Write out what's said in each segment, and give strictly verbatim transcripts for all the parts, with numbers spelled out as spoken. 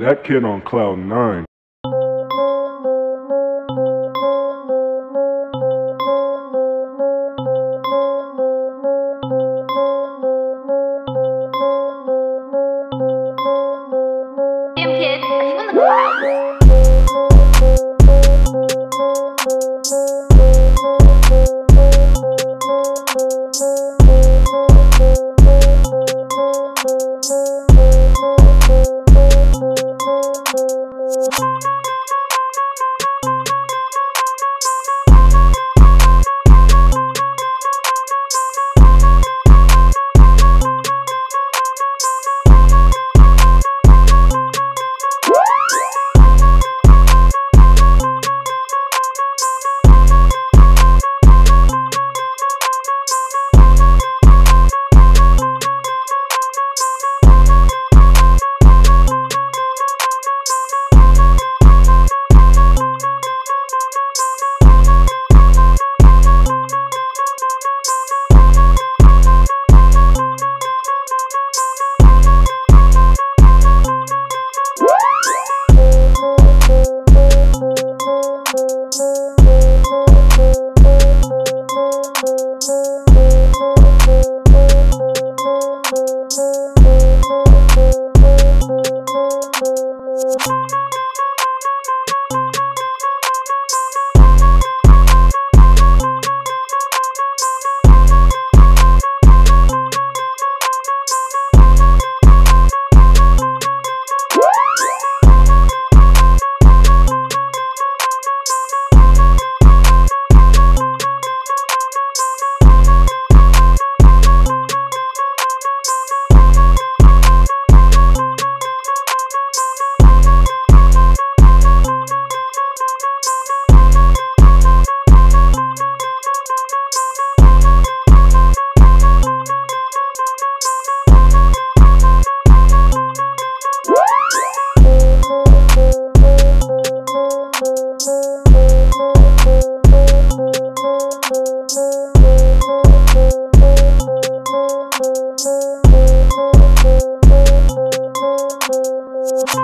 That kid on cloud nine. Damn kid, are you in the clouds?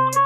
You